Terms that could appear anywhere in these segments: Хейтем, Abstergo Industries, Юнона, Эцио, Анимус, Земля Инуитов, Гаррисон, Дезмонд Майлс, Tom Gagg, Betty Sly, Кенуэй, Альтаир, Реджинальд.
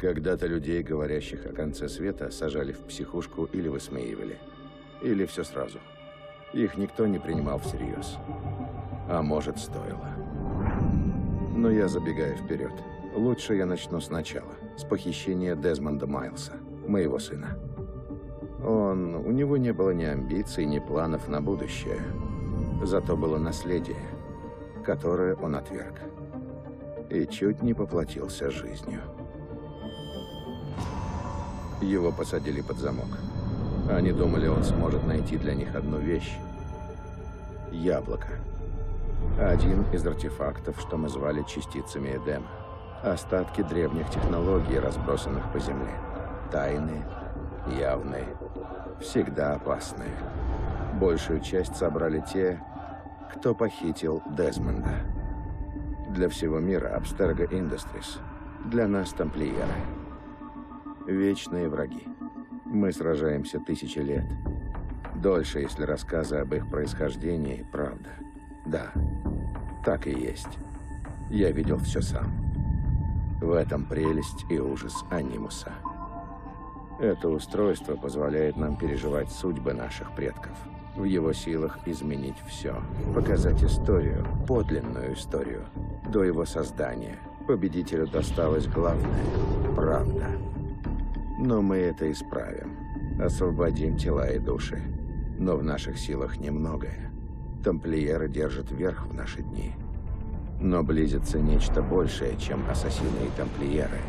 Когда-то людей, говорящих о конце света, сажали в психушку или высмеивали. Или все сразу. Их никто не принимал всерьез. А может, стоило. Но я забегаю вперед. Лучше я начну сначала, с похищения Дезмонда Майлса, моего сына. У него не было ни амбиций, ни планов на будущее. Зато было наследие, которое он отверг. И чуть не поплатился жизнью. Его посадили под замок. Они думали, он сможет найти для них одну вещь. Яблоко. Один из артефактов, что мы звали частицами Эдема. Остатки древних технологий, разбросанных по земле. Тайные, явные, всегда опасные. Большую часть собрали те, кто похитил Дезмонда. Для всего мира Abstergo Industries. Для нас тамплиеры. Вечные враги. Мы сражаемся тысячи лет. Дольше, если рассказы об их происхождении – правда. Да, так и есть. Я видел все сам. В этом прелесть и ужас Анимуса. Это устройство позволяет нам переживать судьбы наших предков. В его силах изменить все. Показать историю, подлинную историю, до его создания. Победителю досталась главная – правда. Но мы это исправим. Освободим тела и души. Но в наших силах немногое. Тамплиеры держат верх в наши дни. Но близится нечто большее, чем ассасины и тамплиеры.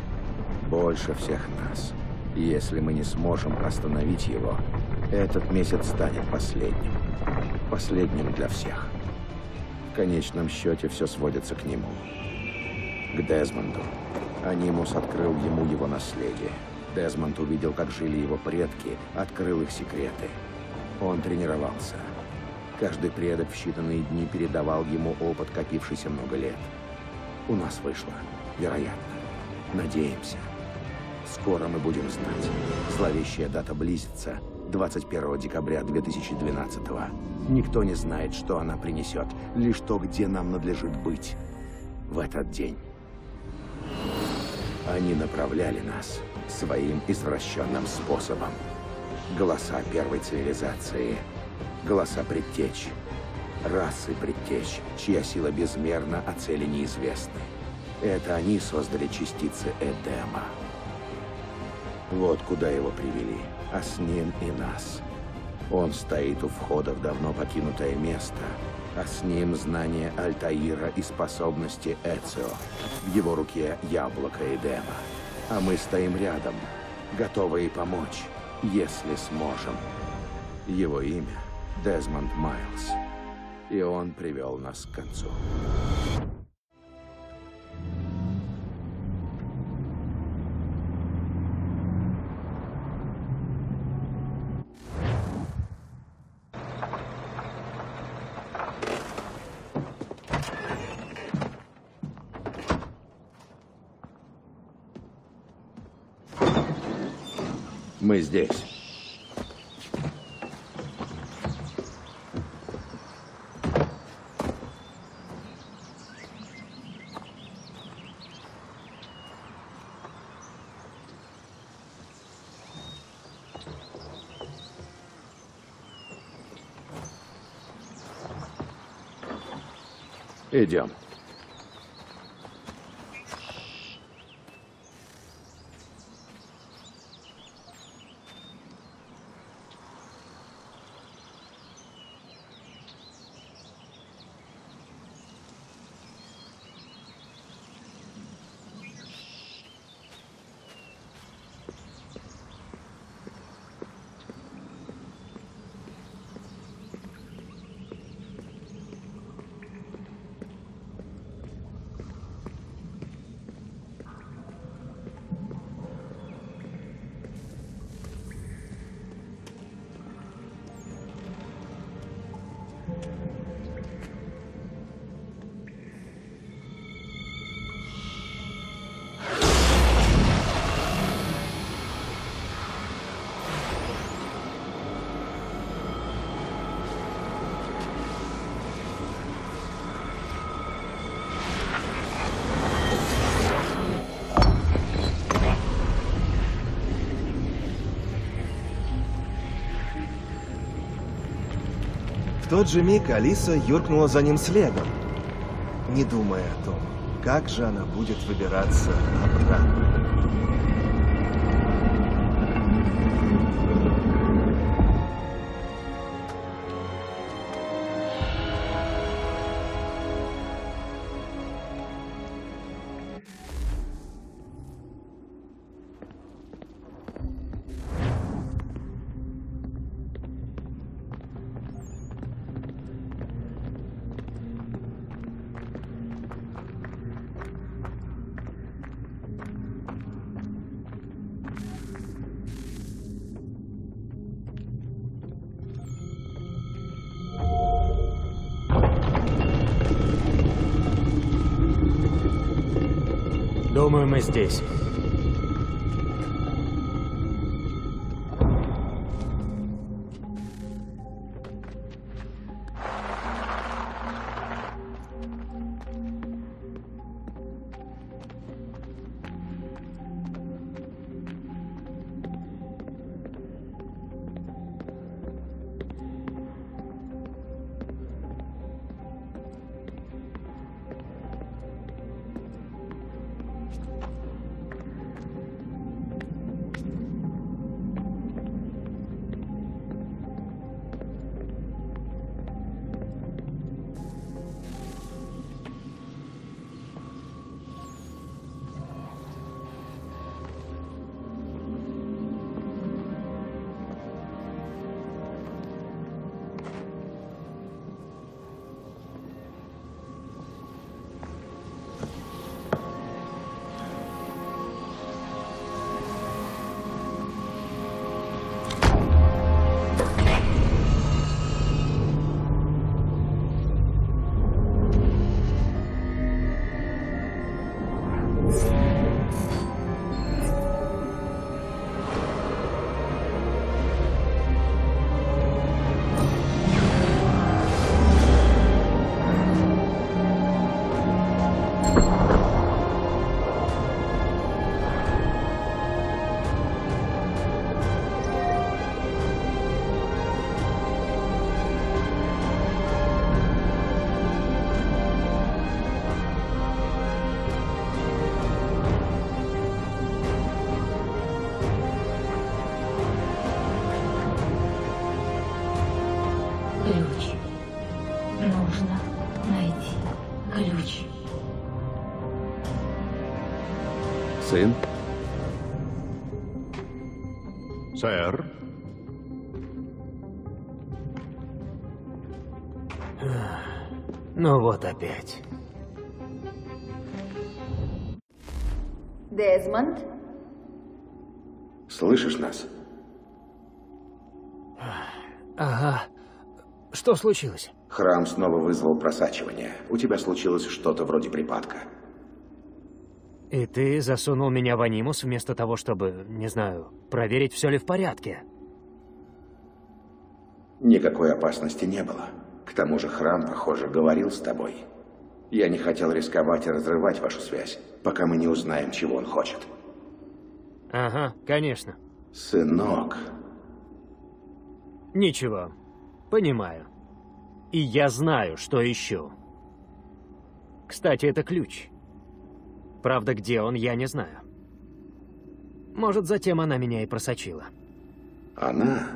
Больше всех нас. Если мы не сможем остановить его, этот месяц станет последним. Последним для всех. В конечном счете все сводится к нему. К Дезмонду. Анимус открыл ему его наследие. Дезмонд увидел, как жили его предки, открыл их секреты. Он тренировался. Каждый предок в считанные дни передавал ему опыт, копившийся много лет. У нас вышло. Вероятно. Надеемся. Скоро мы будем знать. Зловещая дата близится. 21 декабря 2012-го. Никто не знает, что она принесет. Лишь то, где нам надлежит быть. В этот день. Они направляли нас своим извращенным способом. Голоса первой цивилизации. Голоса предтеч. Расы предтеч, чья сила безмерна, а цели неизвестны. Это они создали частицы Эдема. Вот куда его привели, а с ним и нас. Он стоит у входа в давно покинутое место, а с ним знание Альтаира и способности Эцио. В его руке яблоко Эдема. А мы стоим рядом, готовые помочь, если сможем. Его имя – Дезмонд Майлс. И он привел нас к концу. Мы здесь. Идем. тот же миг Алиса юркнула за ним следом, не думая о том, как же она будет выбираться обратно. Думаю, мы здесь. Сын? Сэр? Ну вот опять. Дезмонд? Слышишь нас? Ага. Что случилось? Храм снова вызвал просачивание. У тебя случилось что-то вроде припадка. И ты засунул меня в Анимус вместо того, чтобы, не знаю, проверить, все ли в порядке. Никакой опасности не было. К тому же храм, похоже, говорил с тобой. Я не хотел рисковать и разрывать вашу связь, пока мы не узнаем, чего он хочет. Ага, конечно. Сынок. Ничего. Понимаю. И я знаю, что ищу. Кстати, это ключ. Правда, где он, я не знаю. Может, затем она меня и просочила. Она?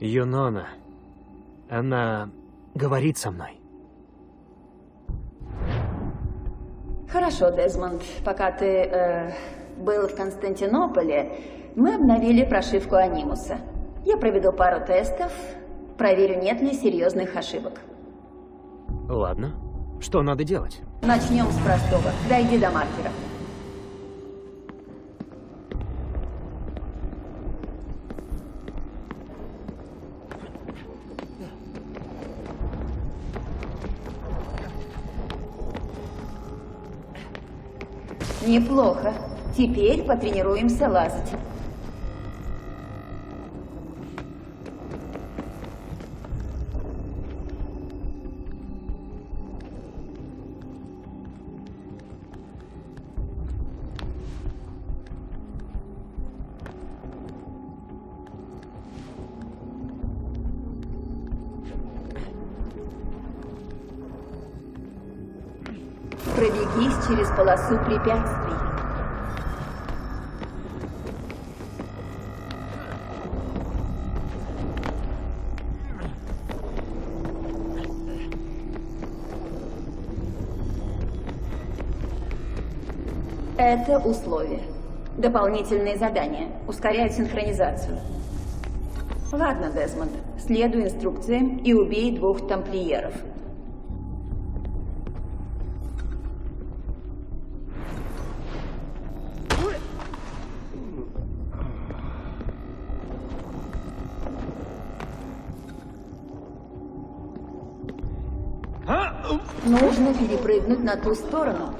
Юнона. Она говорит со мной. Хорошо, Дезмонд. Пока ты был в Константинополе, мы обновили прошивку Анимуса. Я проведу пару тестов, проверю, нет ли серьезных ошибок. Ладно. Что надо делать? Начнем с простого. Дойди до маркера. Неплохо. Теперь потренируемся лазать. Пробегись через полосу препятствий. Это условие. Дополнительные задания. Ускоряют синхронизацию. Ладно, Дезмонд, следуй инструкциям и убей двух тамплиеров. Нужно перепрыгнуть на ту сторону.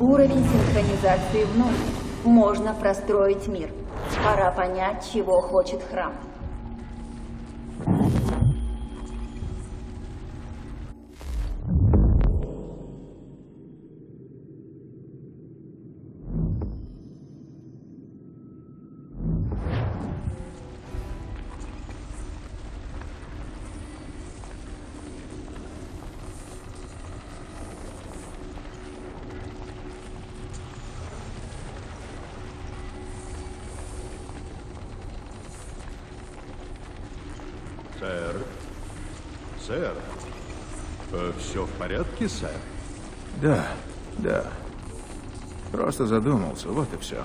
Уровень синхронизации в ноль. Можно простроить мир. Пора понять, чего хочет храм. Порядке, сэр? Да. Просто задумался, вот и все.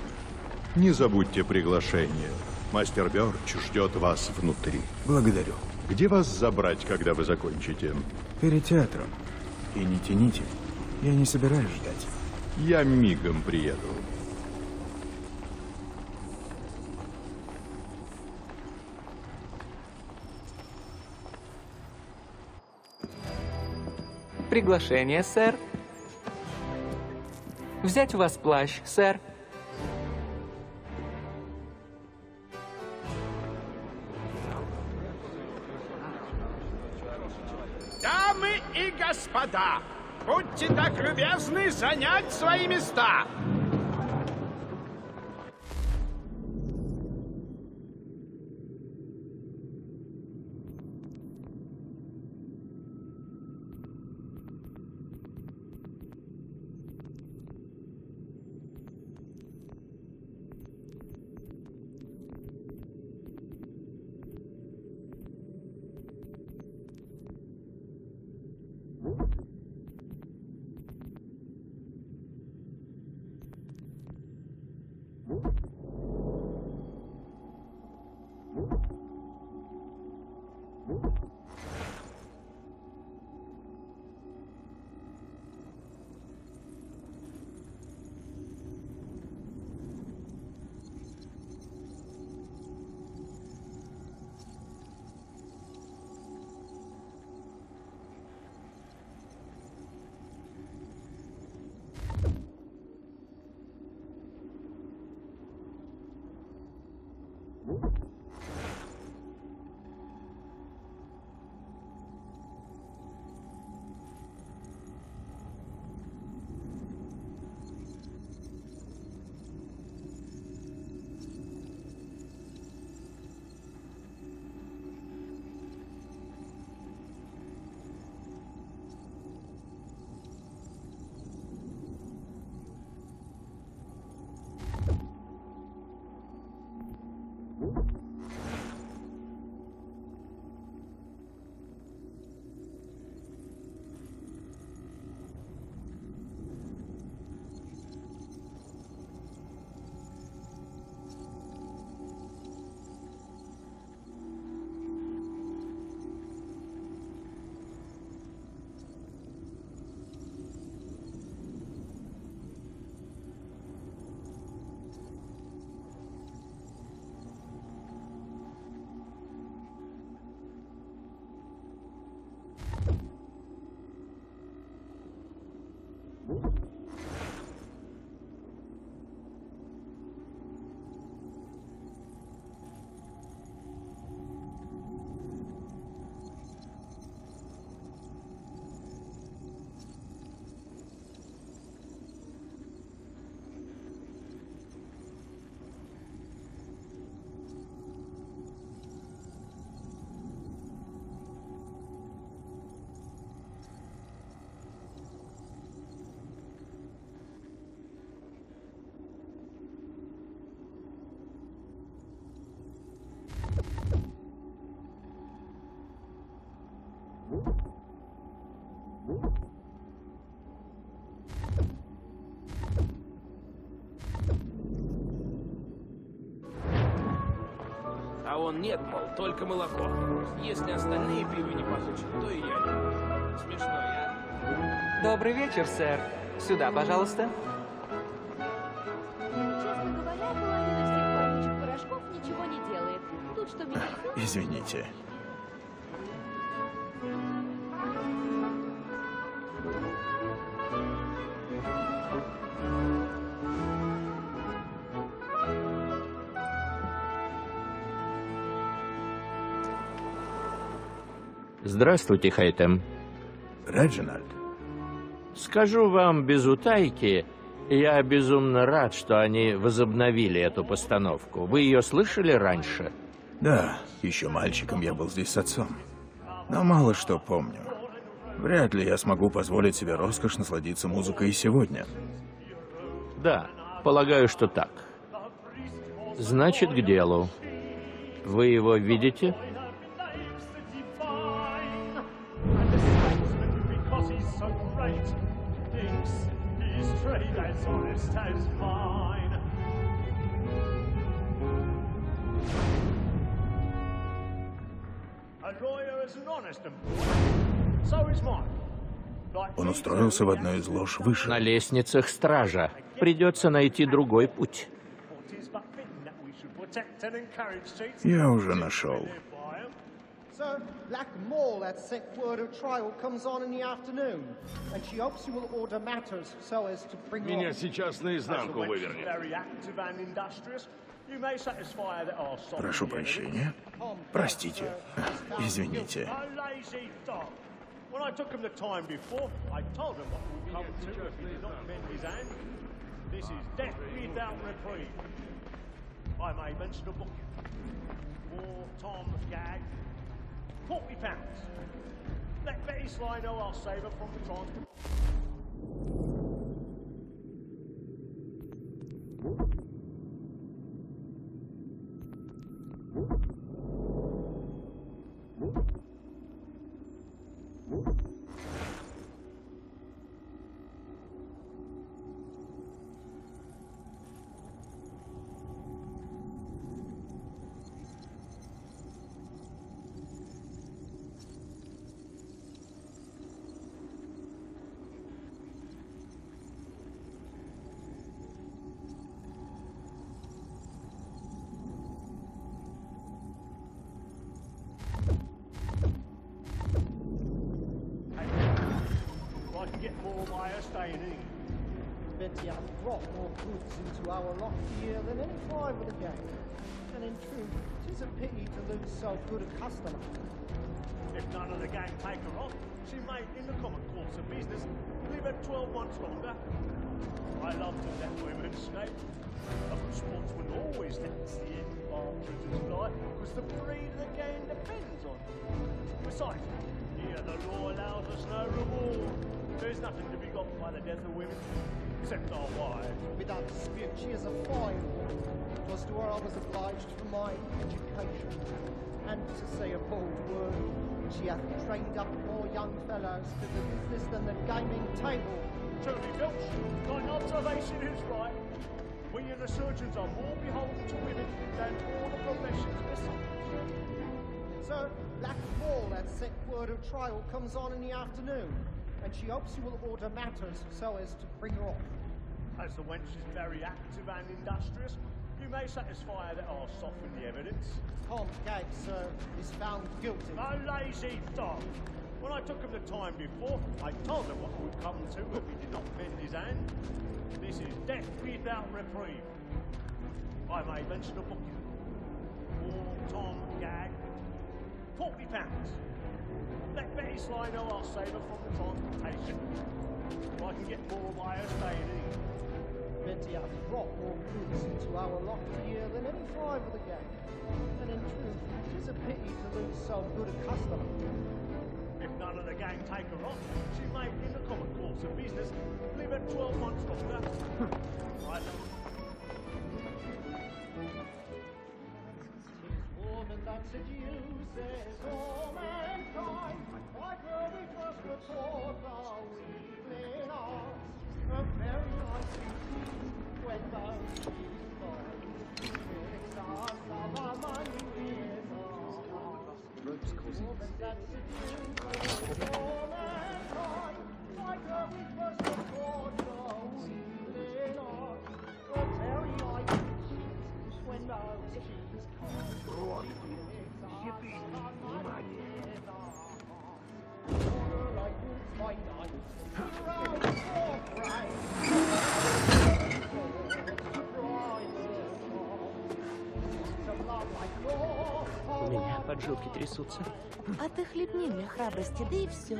Не забудьте приглашение. Мастер Бёрч ждет вас внутри. Благодарю. Где вас забрать, когда вы закончите? Перед театром. И не тяните. Я не собираюсь ждать. Я мигом приеду. Приглашение, сэр. Взять у вас плащ, сэр. Дамы и господа, будьте так любезны занять свои места. он нет, мол, только молоко. Если остальные пиво не получат, то и я не. Смешно, а? Добрый вечер, сэр. Сюда, пожалуйста. Честно говоря, половина всех порошков ничего не делает. Тут что меня... Извините. Здравствуйте, Хейтем. Реджинальд. Скажу вам без утайки, я безумно рад, что они возобновили эту постановку. Вы ее слышали раньше? Да, еще мальчиком я был здесь с отцом. Но мало что помню. Вряд ли я смогу позволить себе роскошь насладиться музыкой и сегодня. Да, полагаю, что так. Значит, к делу. Вы его видите? Он устроился в одной из лож выше. На лестницах стража. Придется найти другой путь. Я уже нашел. So, Black Maul at Sickwood of Trial comes on in the afternoon, and she hopes you will order matters so as to bring. Меня сейчас наизнанку вывернет. Прошу прощения. Простите. Извините. £40. Let Betty Sly know I'll save her from the transport. Betty, I've brought more goods into our lot here than any five of the gang. And in truth, it is a pity to lose so good a customer. If none of the gang take her off, she may, in the common course of business, leave her 12 months longer. I love to let women escape. A sportsman always thinks the end of our prisoner's life, because the breed of the gang depends on it. Besides, here the law allows us no reward. There's nothing to be got by the death of women, except our wives. Without dispute, she is a fine woman. It was to her I was obliged for my education. And to say a bold word, she hath trained up more young fellows to the business than the gaming table. Truly, Belch, thine observation is right. We and the surgeons are more beholden to women than all the professions besides. So, Black Maul, that sick word of trial, comes on in the afternoon. And she hopes you will order matters so as to bring her off. As the wench is very active and industrious, you may satisfy her that I'll soften the evidence. Tom Gagg, sir, is found guilty. No lazy dog. When I took him the time before, I told him what I would come to if he did not bend his hand. This is death without reprieve. I made mention of booking. For Tom Gagg, £40. Let Betty Sly know I'll save her from the transportation. If I can get more of my own staying in. Betty, I've brought more goods into our lot here than any five of the gang. And in truth, it is a pity to lose so good a customer. If none of the gang take her off, she may, in the common course of business, leave her 12 months longer. Right. When the stars of our money. У меня поджилки трясутся. А ты хлебни мне храбрости, да и все.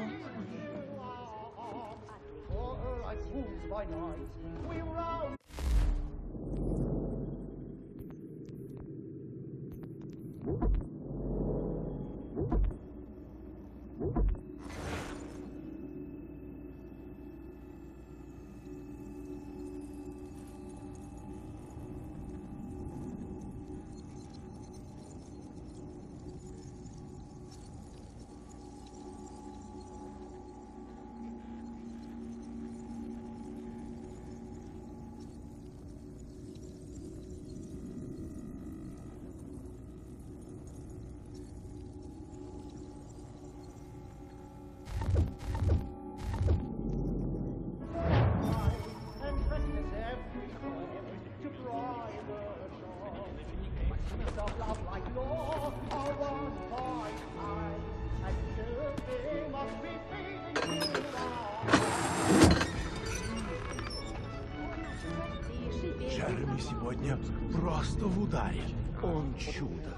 Джереми сегодня просто в ударе. Он чудо.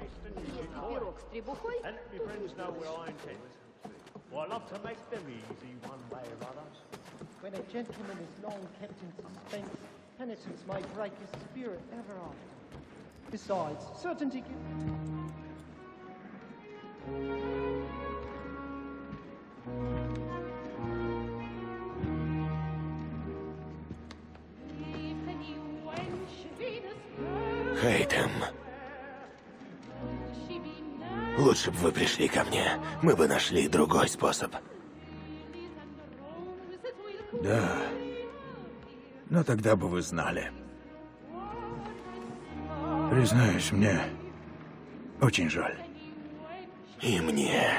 Если пирог с требухой, Хейтем. Лучше бы вы пришли ко мне. Мы бы нашли другой способ. Да. Но тогда бы вы знали. Признаюсь, мне очень жаль. И мне.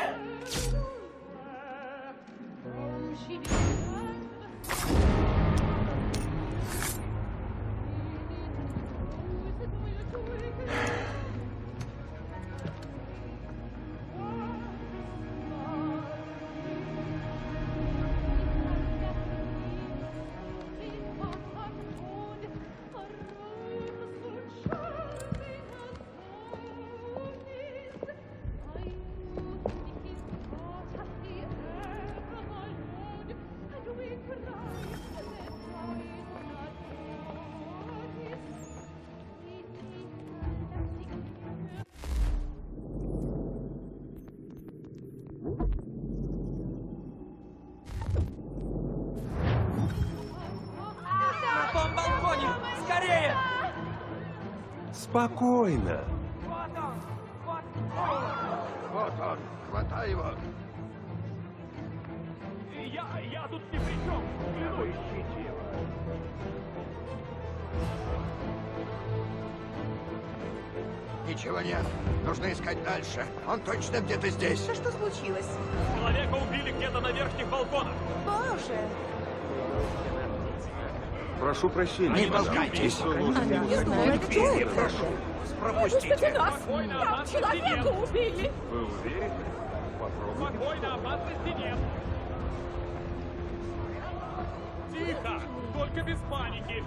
Спокойно. Вот он, хватай его. Я тут ни при чем. Ищите его. Ничего нет. Нужно искать дальше. Он точно где-то здесь. Да что случилось? Человека убили где-то на верхних балконах. Боже. Прошу прощения. Не толкайтесь. Она не знает, кто это. Прошу, пропустите. Там человека убили. Вы уверены? Попробуйте. Спокойно, опасности нет. Тихо, только без паники.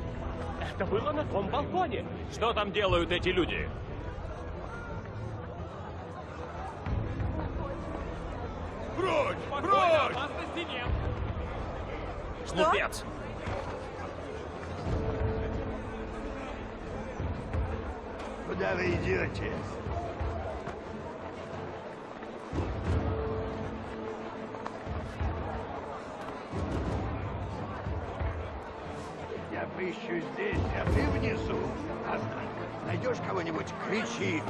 Это было на том балконе. Что там делают эти люди? Прочь, спокойно, прочь! Опасности нет. Что? Глупец. Куда вы идете? Я поищу здесь, а ты внизу. А найдешь кого-нибудь, кричи.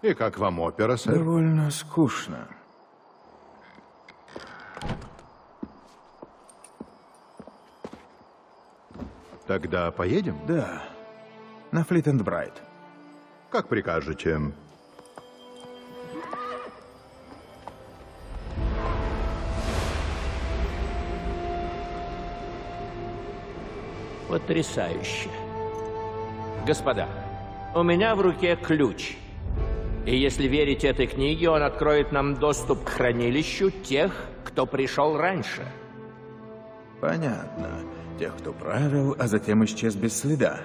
И как вам опера, сэр? Довольно скучно. Тогда поедем? Да. На Флит-энд-Брайт. Как прикажете. Потрясающе. Господа, у меня в руке ключ. И если верить этой книге, он откроет нам доступ к хранилищу тех, кто пришел раньше. Понятно. Тех, кто правил, а затем исчез без следа.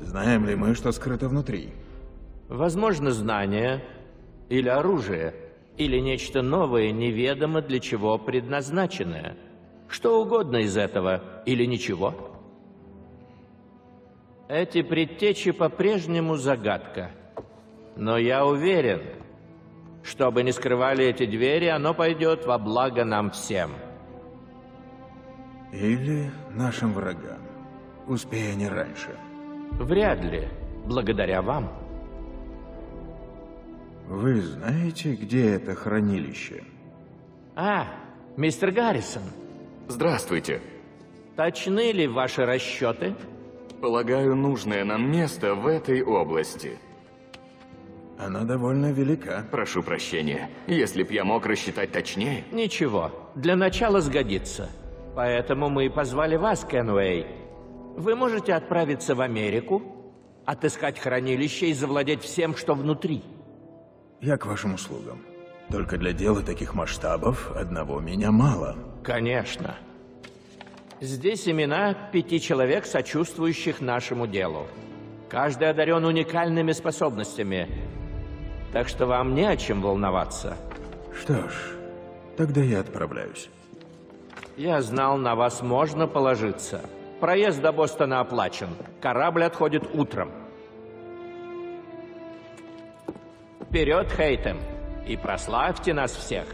Знаем ли мы, что скрыто внутри? Возможно, знания, или оружие, или нечто новое, неведомо для чего предназначенное. Что угодно из этого, или ничего. Эти предтечи по-прежнему загадка. Но я уверен, что бы ни скрывали эти двери, оно пойдет во благо нам всем. Или нашим врагам. Успея не раньше. Вряд ли. Благодаря вам. Вы знаете, где это хранилище? А, мистер Гаррисон. Здравствуйте. Точны ли ваши расчеты? Полагаю, нужное нам место в этой области. Она довольно велика. Прошу прощения. Если б я мог рассчитать точнее... Ничего. Для начала сгодится. Поэтому мы и позвали вас, Кенуэй. Вы можете отправиться в Америку, отыскать хранилище и завладеть всем, что внутри. Я к вашим услугам. Только для дела таких масштабов одного меня мало. Конечно. Здесь имена 5 человек, сочувствующих нашему делу. Каждый одарен уникальными способностями. Так что вам не о чем волноваться. Что ж, тогда я отправляюсь. Я знал, на вас можно положиться. Проезд до Бостона оплачен. Корабль отходит утром. Вперед, Хейтем, и прославьте нас всех.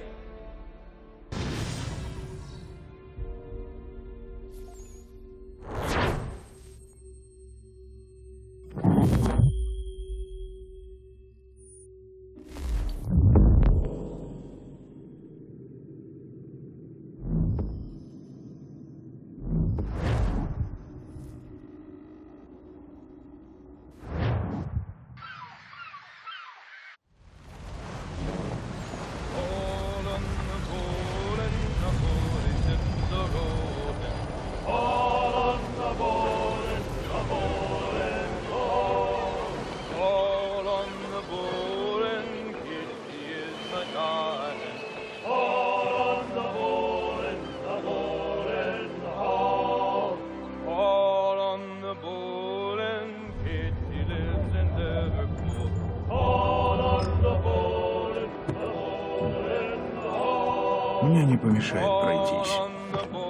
Мне не помешает пройтись.